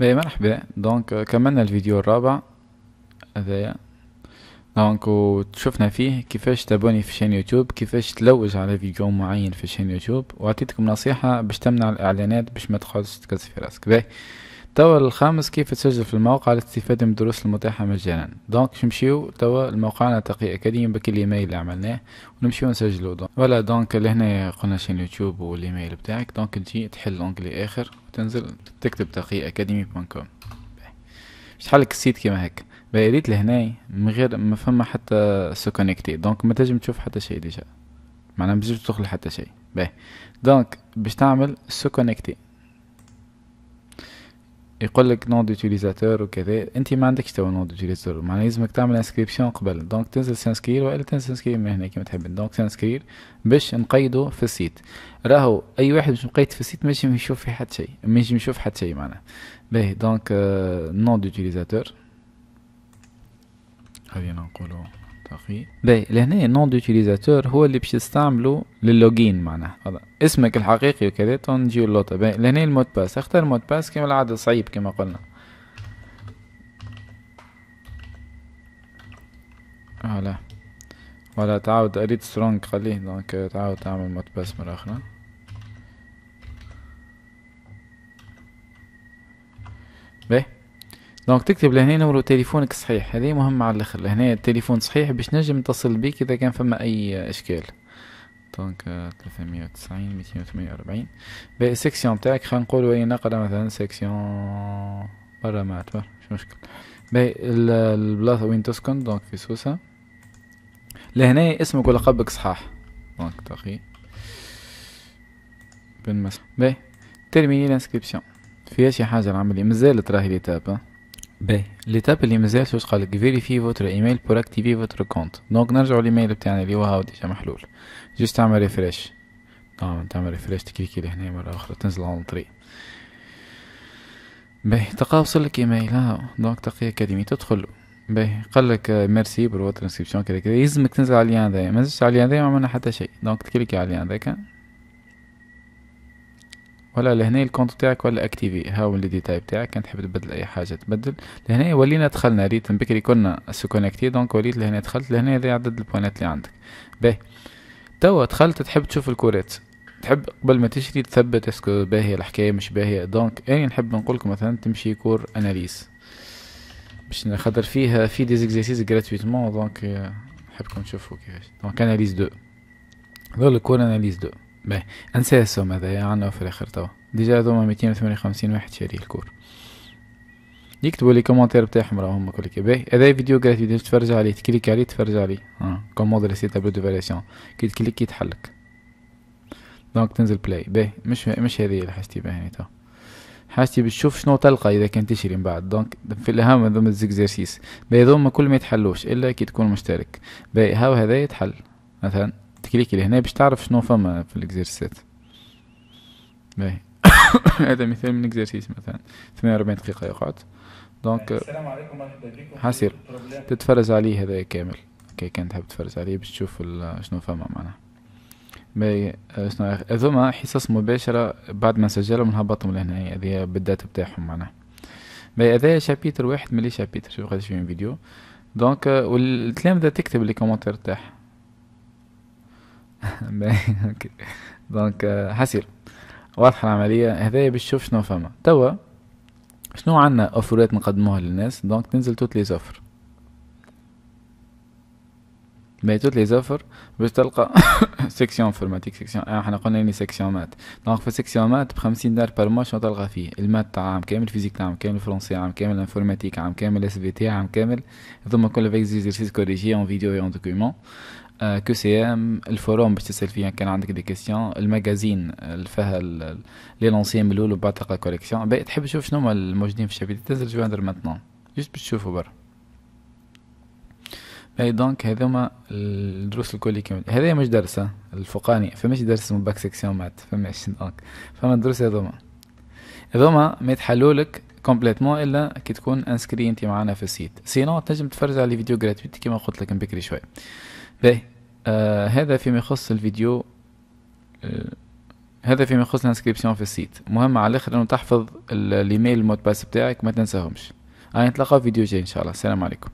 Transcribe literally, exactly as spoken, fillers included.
بي مرحبا. دونك كملنا الفيديو الرابع هذايا. دونك شفنا فيه كيفاش تابوني في شان يوتيوب، كيفاش تلوج على فيديو معين في شان يوتيوب، وعطيتكم نصيحة باش تمنع الاعلانات باش ما تقعدش تكز في راسك. باهي توا الخامس، كيف تسجل في الموقع للاستفادة من الدروس المتاحة مجانا. دونك نمشيو توا لموقعنا تقي اكاديمي بكل الايميل اللي عملناه ونمشيو نسجلو. دونك فوالا، دونك لهنا قلنا شان يوتيوب والايميل بتاعك. دونك تجي تحل اونجلي اخر وتنزل تكتب تقي اكاديمي دوت كوم، باش تحلك السيت كيما هكا. باهي ريت لهنا من غير ما فما حتى سو كونيكتي، دونك ما تنجم تشوف حتى شيء ديجا، معناها ما تنجمش تدخل حتى شيء. باهي دونك باش تعمل سو كونيكتي يقول لك نون ديوتيليزاتور وكذا. انت ما عندكش تو نون ديوتيليزاتور، معناها لازمك تعمل انسكريبسيون قبل. دونك تنزل سانسكرير والا تنزل سانسكرير من هنا كيما تحب. دونك سانسكرير باش نقيدو في السيت، راهو اي واحد باش مقيد في السيت ما ينجمش يشوف في حد شيء، ما ينجمش يشوف حد شيء معناها. باهي دونك نون ديوتيليزاتور خلينا نقولو تقي. باهي لهنا نون ديوتيليزاتور هو اللي باش تستعملو للوجين معناها، اسمك الحقيقي وكذا. تو نجيو للوطا. باهي لهنا المود باس، اختار مود باس كما العادة صعيب كما قلنا. فوالا فوالا تعاود اريد سترونج خليه. دونك تعاود تعمل مود باس مرة أخرى. باهي دونك تكتب لهنا نمرو تليفونك صحيح، هذه مهمة على الاخر. لهنا التليفون صحيح باش نجم نتصل بيك اذا كان فما اي اشكال. دونك ثلاثمية وتسعين ميتين وثمانية وأربعين. باهي السيكسيون متاعك خلينا نقولو اي نقرا مثلا سيكسيون برا ما اعتبر مش مشكل. باهي البلاصة وين تسكن، دونك في سوسة. لهنا اسمك ولقبك صحاح، دونك تقي بن مس. باهي تيرميني الانسكريبسيون. فيها شي حاجة نعملها مازالت راهي ليتاب. باهي ليتاب اللي مازال واش قالك فيريفي فوتر ايميل بور اكتيفي فوتر كونت. دونك نرجعو للايميل بتاعنا اللي هو هاو ديجا محلول، جوست تعمل ريفريش. طبعا تعمل ريفريش تكليكي لهنا مرة أخرى تنزل على الطريق. باهي تلقى وصلك ايميل هاو، دونك تقي اكاديمي تدخل. باهي قالك ميرسي بور فوتر انسكريبسيون كذا كذا، يلزمك تنزل على الليان هذايا. منزلتش على الليان هذايا ما عملنا حتى شيء. دونك تكليكي على الليان هذاكا ولا لهنا الكونت تاعك ولا اكتيفي. هاو الدي تايب تاعك، كان تحب تبدل اي حاجه تبدل. لهنا ولينا دخلنا ريت بكري كنا سو كونيكتي. دونك وليت لهنا دخلت لهنا هذا عدد البوينات اللي عندك. باهي توا دخلت تحب تشوف الكورات، تحب قبل ما تشري تثبت اسكو باهيه الحكايه مش باهيه. دونك انا نحب نقول لكم مثلا تمشي كور اناليز باش نخاطر فيها في دي زيكزيسيس غراتويتمون. دونك نحبكم تشوفوا كيفاش. دونك اناليز اثنين هذول الكور اناليز اثنين. باهي انسى السوم هذايا عنا في الاخر. توا ديجا هذوما ميتين وثمانية وخمسين واحد شاري الكور، يكتبوا لي كومنتير بتاعهم راهما كل كي. باهي هذا فيديو غراتي تتفرج عليه، تكليك عليه تتفرج عليه. اه كوموند ريسي تابلو دو فارياسيون كي تكليك يتحلك. دونك تنزل بلاي. باهي مش مش هذه اللي حاجتي باهي. توا حاجتي باش تشوف شنو تلقى اذا كان تشري من بعد. دونك في الاهم هذوما الزيكزارسيس. باهي هذوما كل ما يتحلوش الا كي تكون مشترك. باهي هاو هذا يتحل مثلا، تكليكي لهنا باش تعرف شنو فما في الاكزرسيسات. باهي هذا مثال من اكزرسيس مثلا ثمانية وأربعين دقيقة يقعد. دونك السلام عليكم مرحبا بكم. حاصير تتفرج عليه هذا كامل كي كان تحب تتفرج عليه باش تشوف شنو فما معناه. باهي شنو هذوما حصص مباشرة بعد ما نسجلهم نهبطهم لهنا هذه بالداتا بتاعهم معناها. باهي هذا شابيتر واحد ملي شابيتر شوف قداش فيه فيديو. دونك والتلامذة تكتب لي كومنتير تاعها. باهي اوكي دونك حسير واضحة العملية هذايا باش تشوف شنو فما. توا شنو عندنا اوفرات نقدموها للناس. دونك تنزل توت لي زوفر. باهي توت لي زوفر باش تلقى سيكسيون انفورماتيك، سيكسيون احنا قلنا لي سيكسيون مات. دونك في سيكسيون مات بخمسين دينار بار موا شنو تلقى فيه؟ المات تاع عام كامل، الفيزيك تاع عام كامل، الفرنسي عام كامل، الانفورماتيك عام كامل، الاس في تي عام كامل. هذوما كل فيك زيزيرسيس كوريجي اون فيديو اي اون دوكيومون. كو سي ام الفوروم باش تسال فيه كان عندك دي كيسيون. المجازين الفها لي لونسيان من الاول وبعد تلقى كوليكسيون. باهي تحب تشوف شنو هما الموجودين في الشابيتر تنزل جواندر ماتنون جوست باش تشوفو برا. باهي دونك هاذوما الدروس الكل كامل. هذايا مش درس الفوقاني، فماش درس اسمو باك سيكسيون مات فماش. دونك فما الدروس هاذوما هاذوما ما يتحلولك كومبليتمون الا كي تكون انسكري انت معانا في السيت، سينو تنجم تفرج على فيديو غراتويت كيما قلت لك بكري شوي. باهي آه هذا فيما يخص الفيديو. آه هذا فيما يخص الانسكريبسيون في السيت. مهم على الاخر انه تحفظ الايميل المودباس بتاعك ما تنساهمش. انا نتلاقاو فيديو جاي ان شاء الله. السلام عليكم.